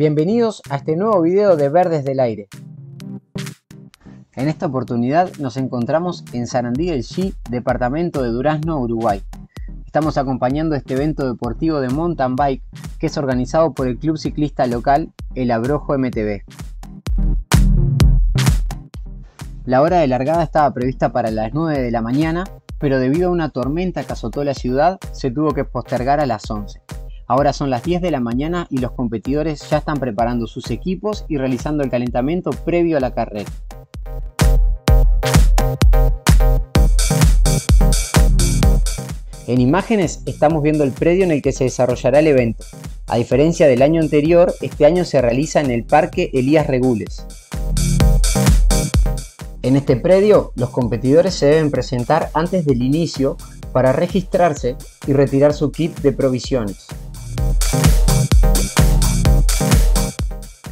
Bienvenidos a este nuevo video de Ver desde el Aire. En esta oportunidad nos encontramos en Sarandí del Yí, departamento de Durazno, Uruguay. Estamos acompañando este evento deportivo de mountain bike que es organizado por el club ciclista local El Abrojo MTB. La hora de largada estaba prevista para las 9 de la mañana, pero debido a una tormenta que azotó la ciudad, se tuvo que postergar a las 11. Ahora son las 10 de la mañana y los competidores ya están preparando sus equipos y realizando el calentamiento previo a la carrera. En imágenes estamos viendo el predio en el que se desarrollará el evento. A diferencia del año anterior, este año se realiza en el parque Elías Regules. En este predio, los competidores se deben presentar antes del inicio para registrarse y retirar su kit de provisiones.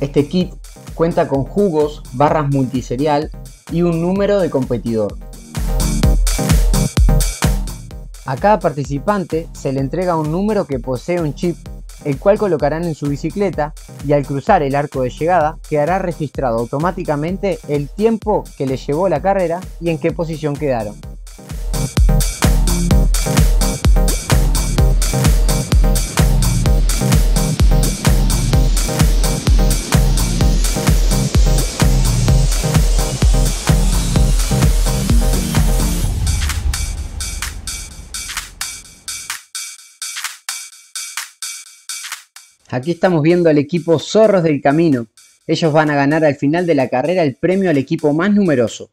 Este kit cuenta con jugos, barras multiserial y un número de competidor. A cada participante se le entrega un número que posee un chip, el cual colocarán en su bicicleta y al cruzar el arco de llegada quedará registrado automáticamente el tiempo que le llevó la carrera y en qué posición quedaron. Aquí estamos viendo al equipo Zorros del Camino. Ellos van a ganar al final de la carrera el premio al equipo más numeroso.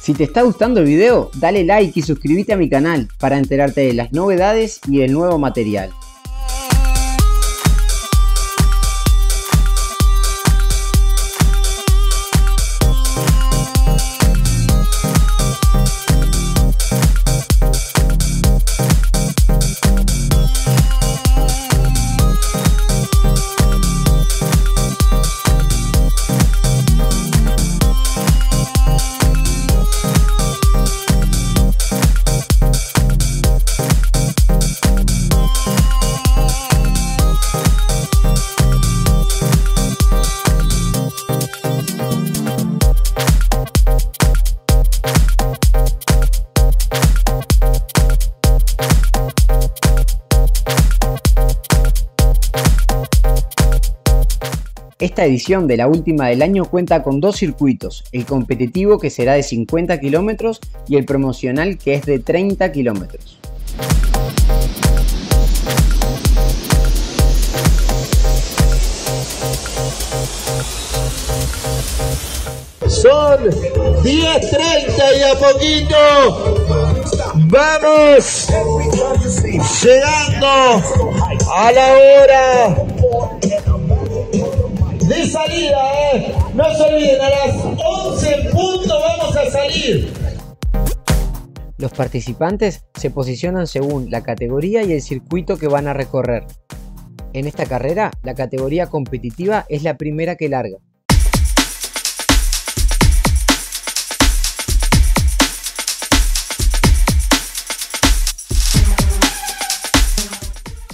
Si te está gustando el video, dale like y suscríbete a mi canal para enterarte de las novedades y del nuevo material. Esta edición de la última del año cuenta con dos circuitos, el competitivo que será de 50 kilómetros y el promocional que es de 30 kilómetros. Son 10:30 y a poquito vamos llegando a la hora de salida, No se olviden, a las 11 en punto vamos a salir. Los participantes se posicionan según la categoría y el circuito que van a recorrer. En esta carrera, la categoría competitiva es la primera que larga.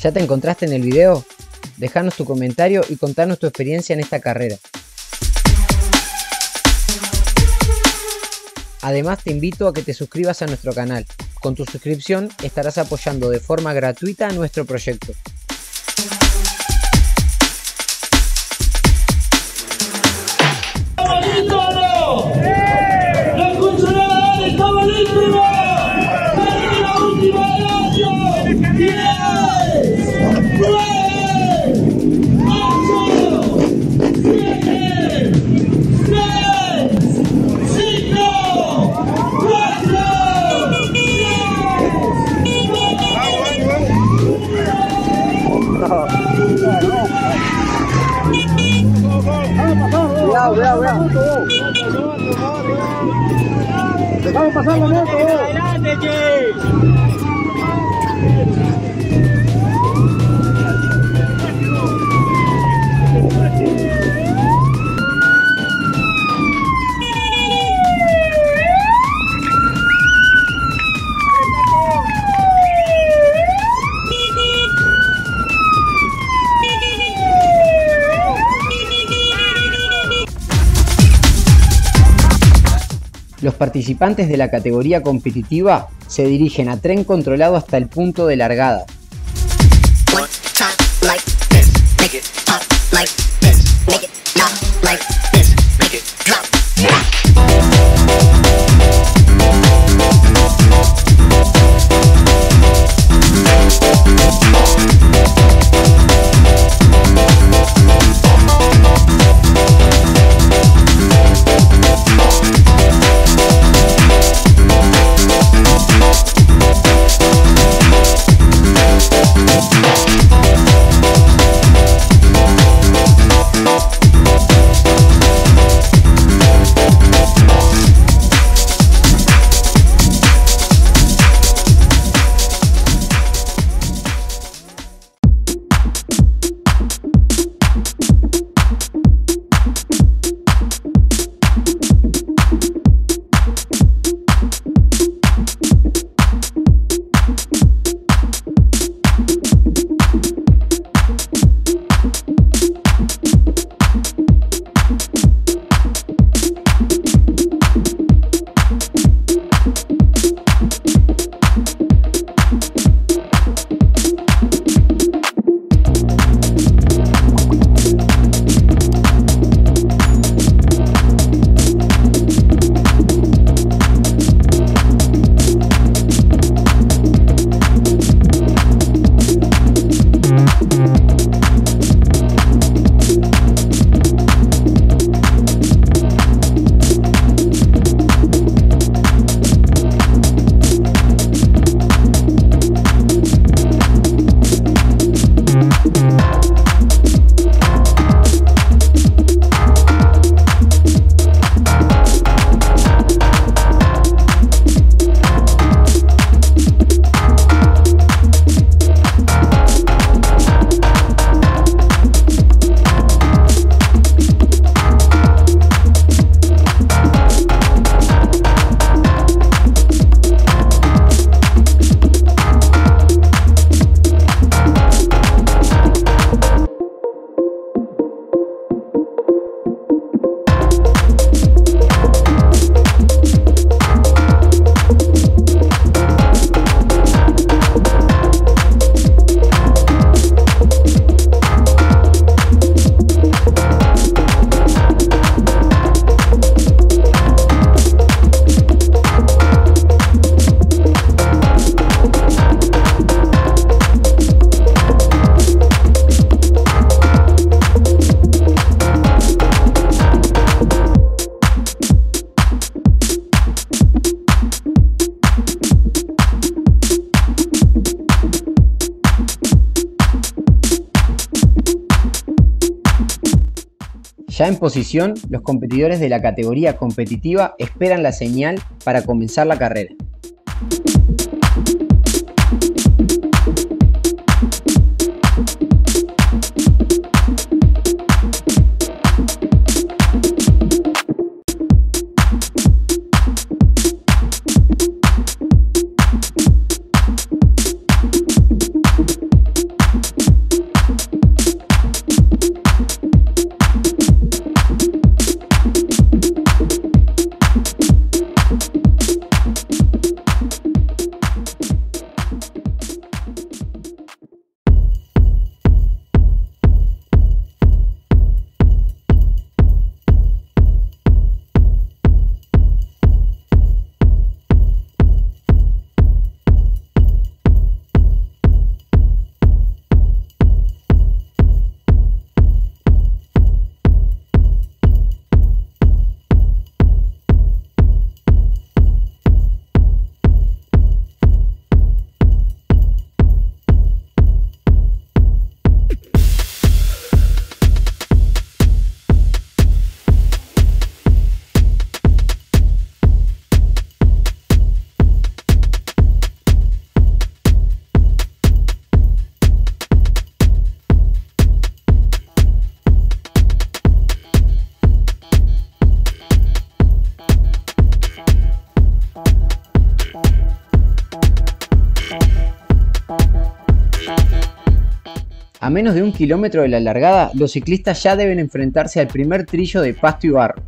¿Ya te encontraste en el video? Dejanos tu comentario y contanos tu experiencia en esta carrera. Además te invito a que te suscribas a nuestro canal. Con tu suscripción estarás apoyando de forma gratuita a nuestro proyecto. Vamos pasando lento. Adelante, che. participantes de la categoría competitiva se dirigen a tren controlado hasta el punto de largada. Ya en posición, los competidores de la categoría competitiva esperan la señal para comenzar la carrera. A menos de 1 kilómetro de la largada, los ciclistas ya deben enfrentarse al primer trillo de pasto y barro.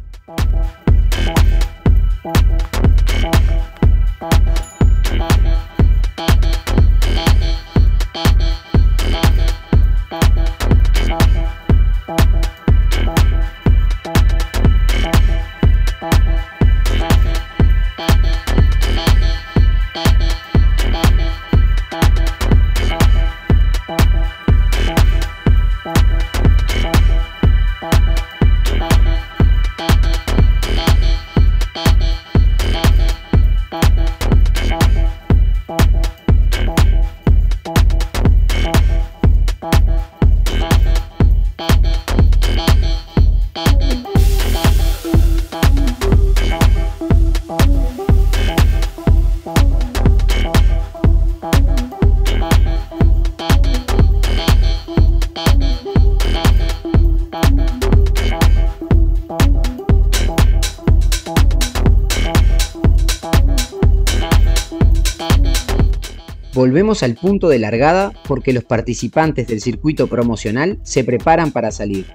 Volvemos al punto de largada porque los participantes del circuito promocional se preparan para salir.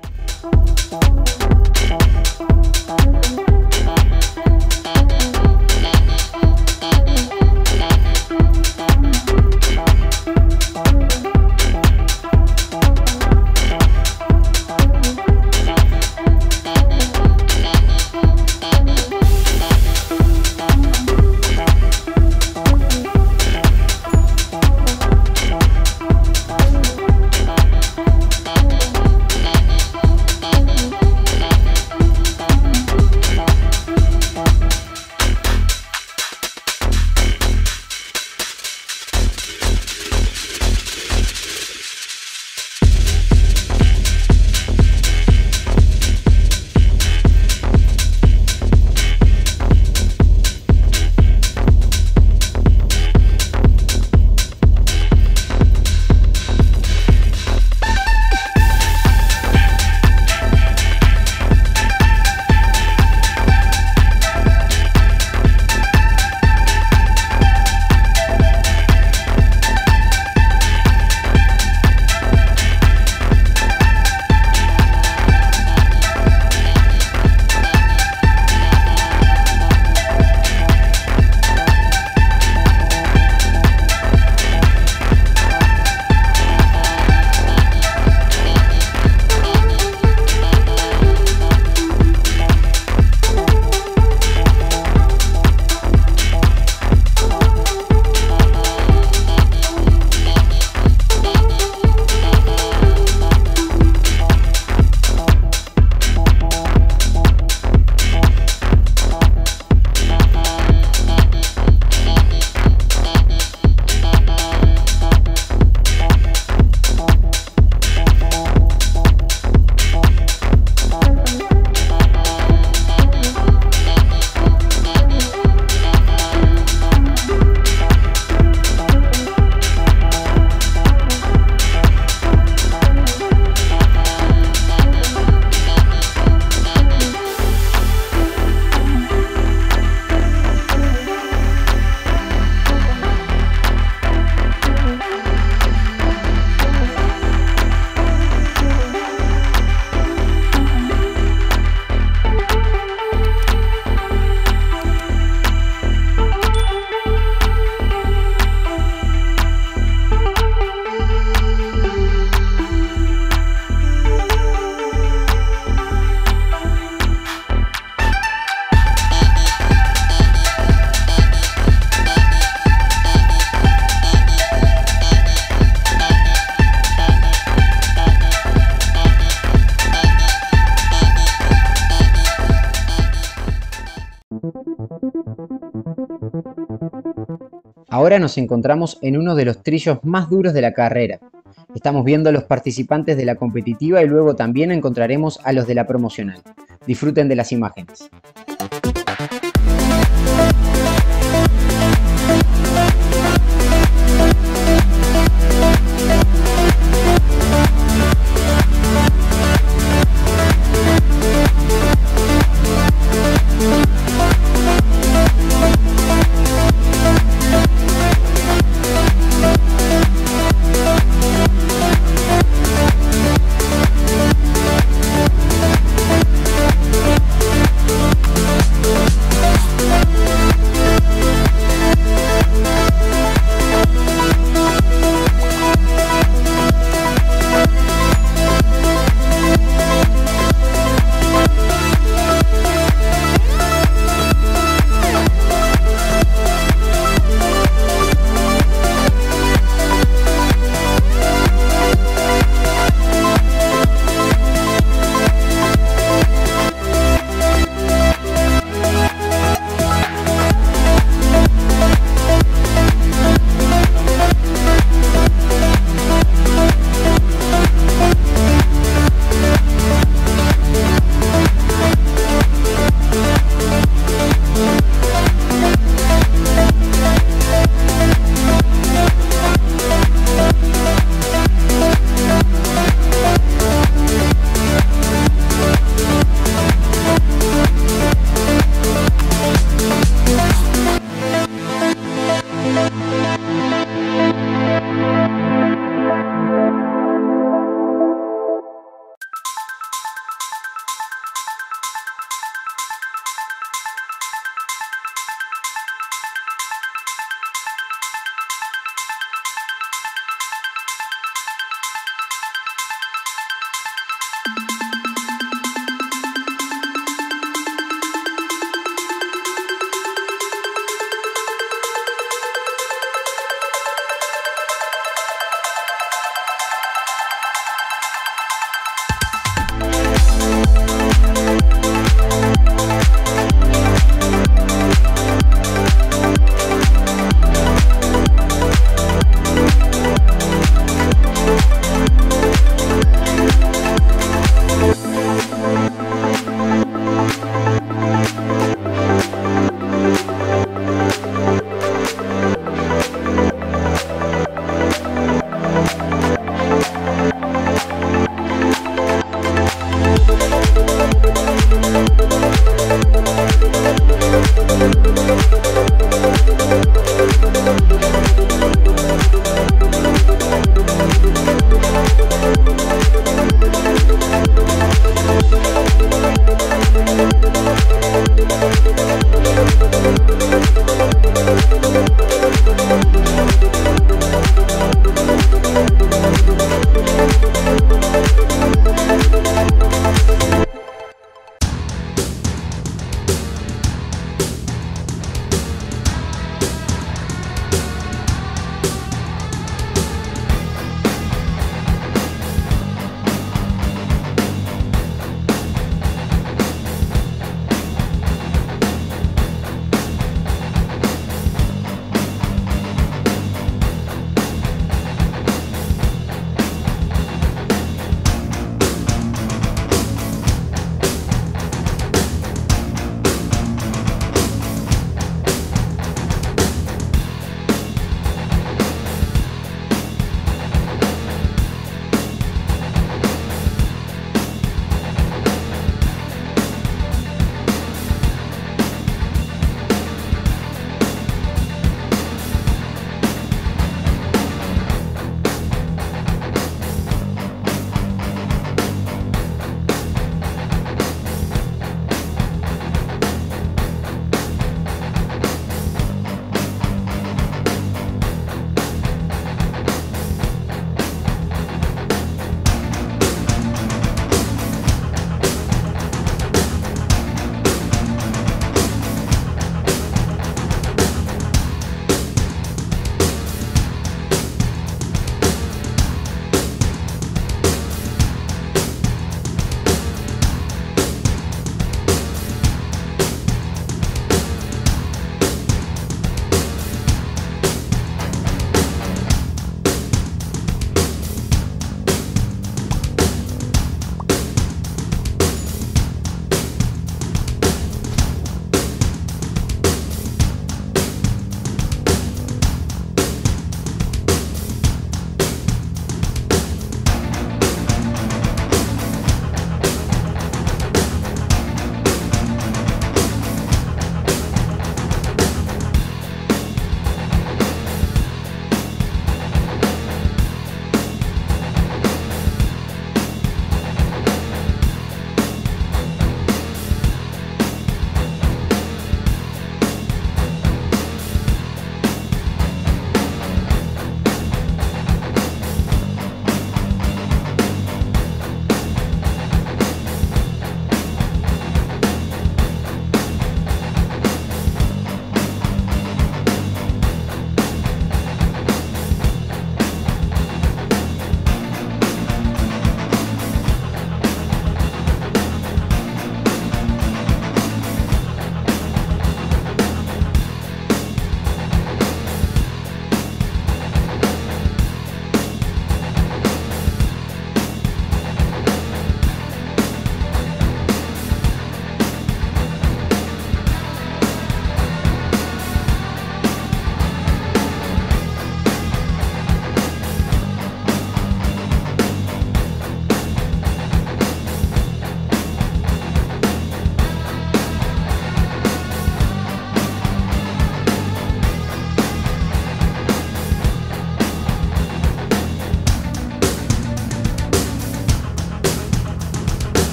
Ahora nos encontramos en uno de los trillos más duros de la carrera. Estamos viendo a los participantes de la competitiva y luego también encontraremos a los de la promocional. Disfruten de las imágenes.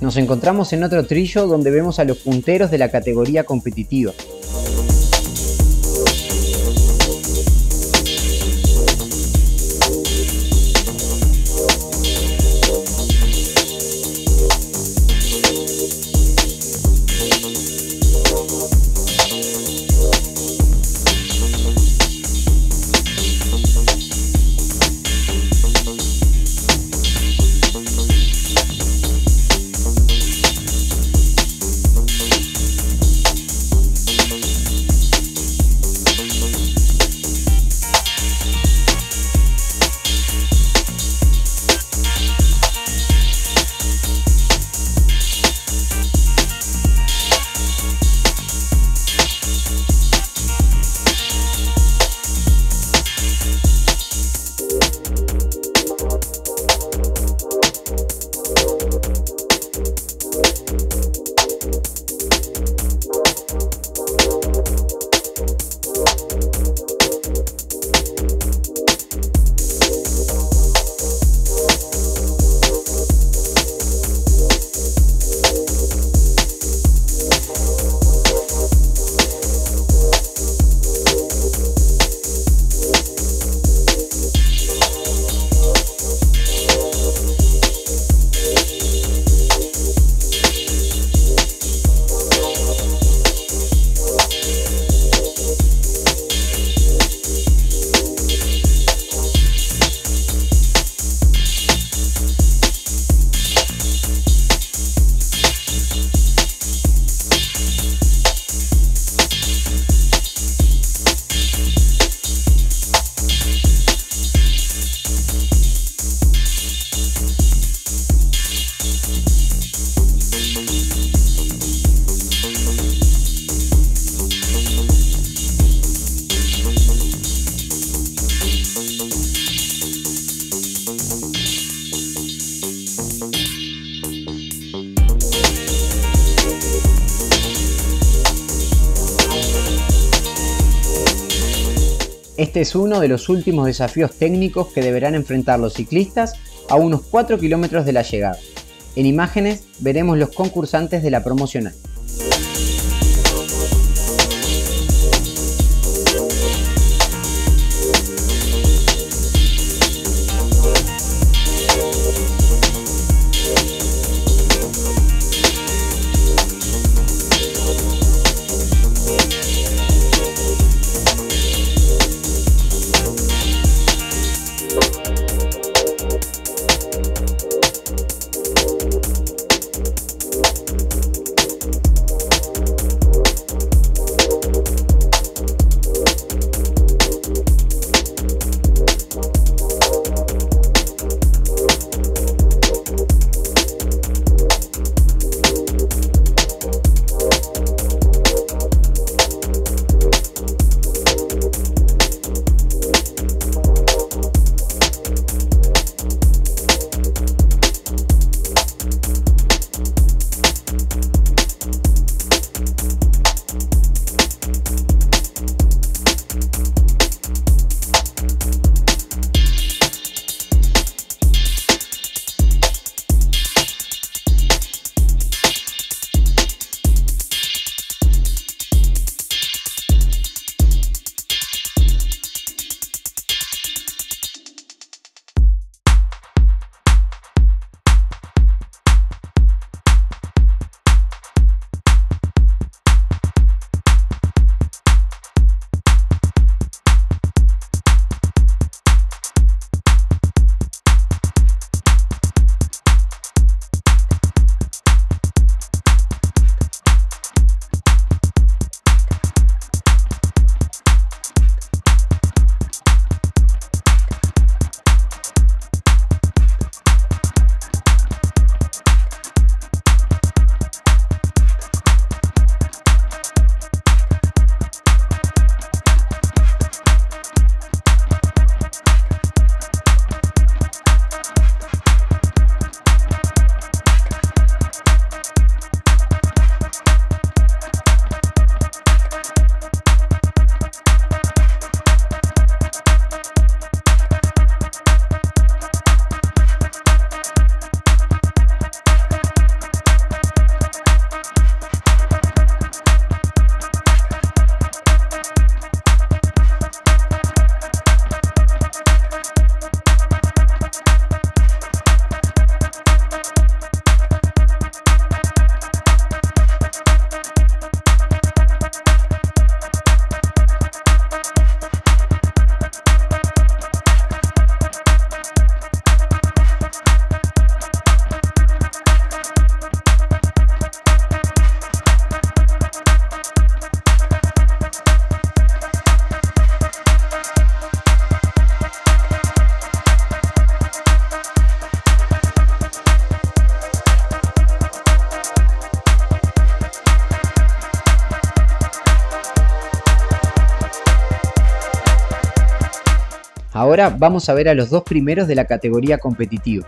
Nos encontramos en otro trillo donde vemos a los punteros de la categoría competitiva. Este es uno de los últimos desafíos técnicos que deberán enfrentar los ciclistas a unos 4 kilómetros de la llegada. En imágenes veremos los concursantes de la promocional. Ahora vamos a ver a los dos primeros de la categoría competitiva.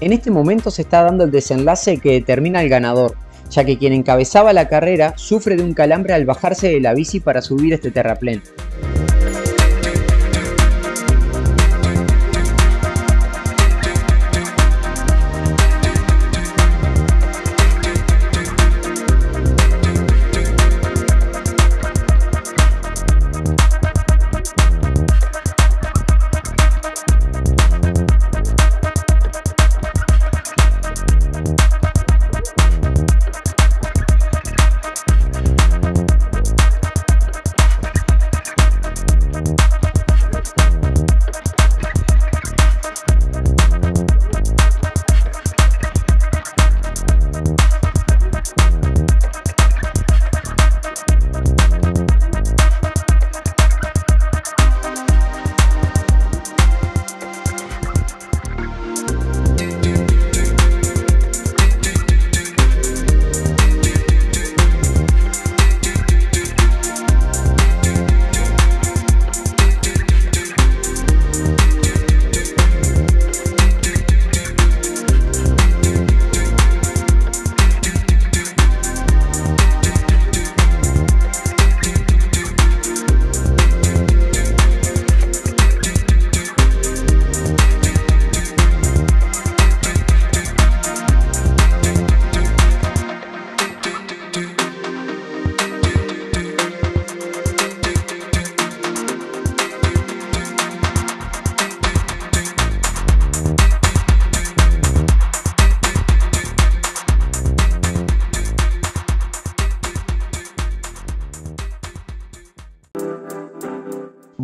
En este momento se está dando el desenlace que determina el ganador, ya que quien encabezaba la carrera sufre de un calambre al bajarse de la bici para subir este terraplén.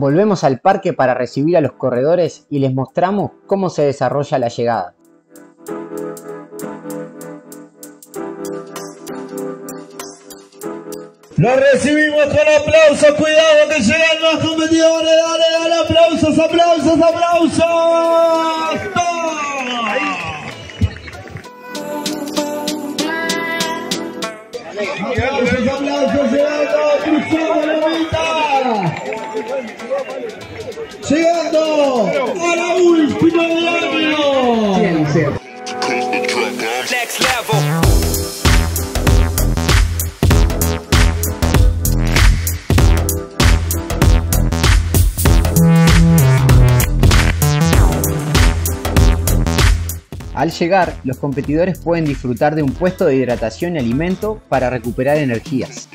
Volvemos al parque para recibir a los corredores y les mostramos cómo se desarrolla la llegada. Los recibimos con aplausos, cuidado que llegan los competidores, dale, dale, aplausos, aplausos, aplausos. Llegando a la última del año. Al llegar, los competidores pueden disfrutar de un puesto de hidratación y alimento para recuperar energías.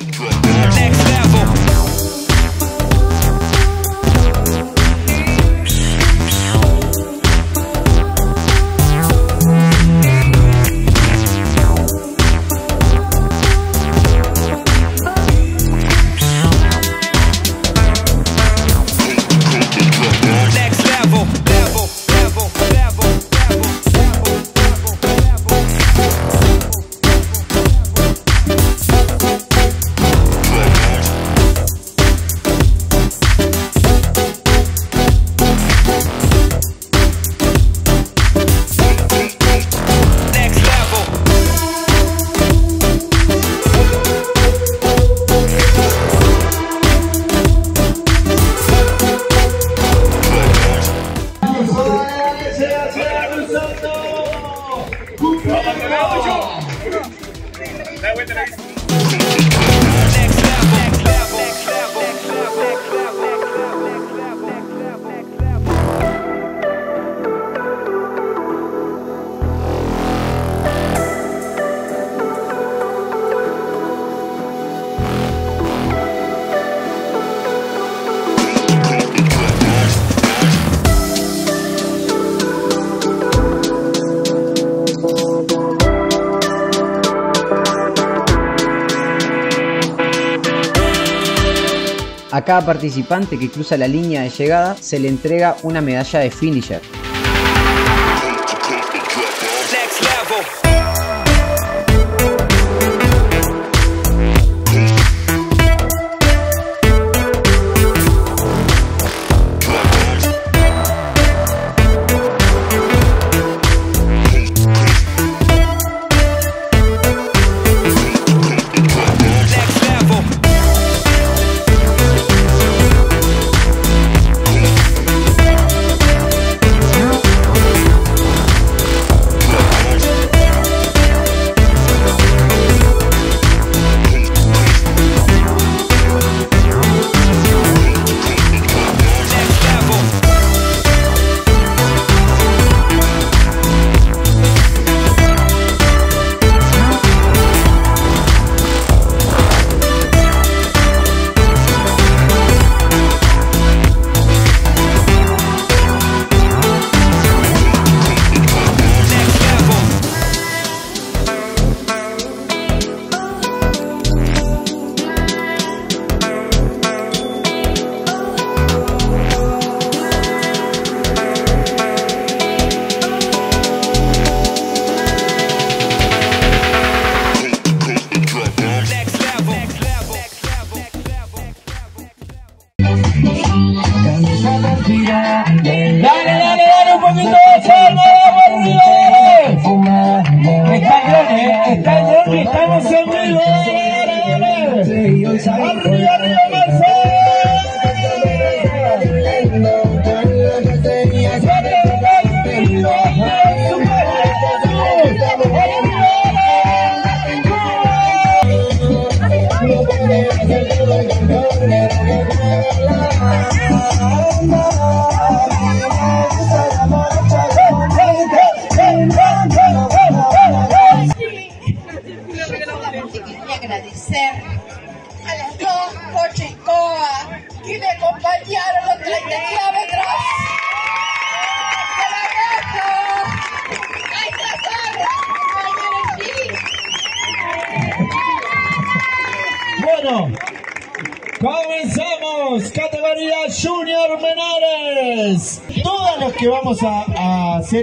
A cada participante que cruza la línea de llegada se le entrega una medalla de finisher.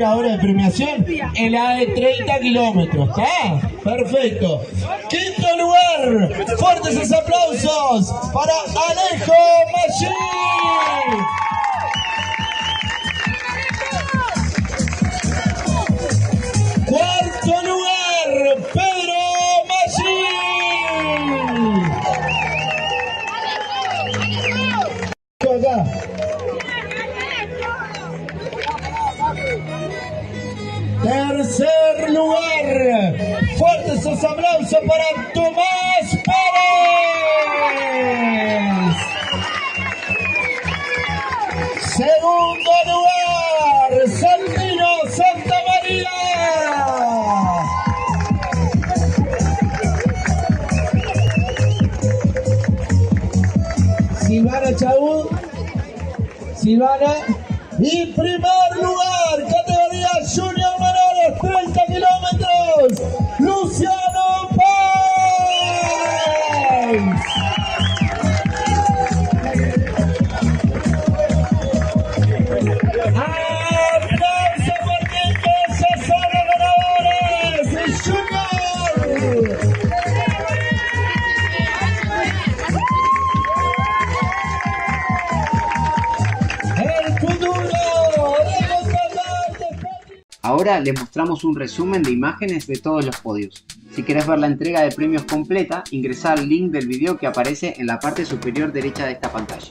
Ahora de premiación en la de 30 kilómetros. Ah, perfecto. Quinto lugar, fuertes esos aplausos para Alejo Maggi. Cuarto lugar, Pedro Maggi. Acá. Tercer lugar, fuertes esos aplausos para Tomás Pérez. Segundo lugar, Santino Santa María. Silvana Chau, Silvana. Y primer lugar, categoría Junior menores, 30 kilómetros, Luciano Pérez. ¡Aplauso porque esos son los ganadores! ¡Es Junior! Ahora les mostramos un resumen de imágenes de todos los podios. Si querés ver la entrega de premios completa, ingresá al link del video que aparece en la parte superior derecha de esta pantalla.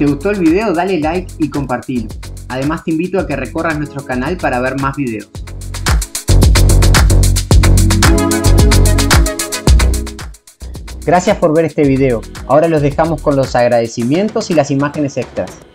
te gustó el video, dale like y compartilo. Además te invito a que recorras nuestro canal para ver más videos. Gracias por ver este video. Ahora los dejamos con los agradecimientos y las imágenes extras.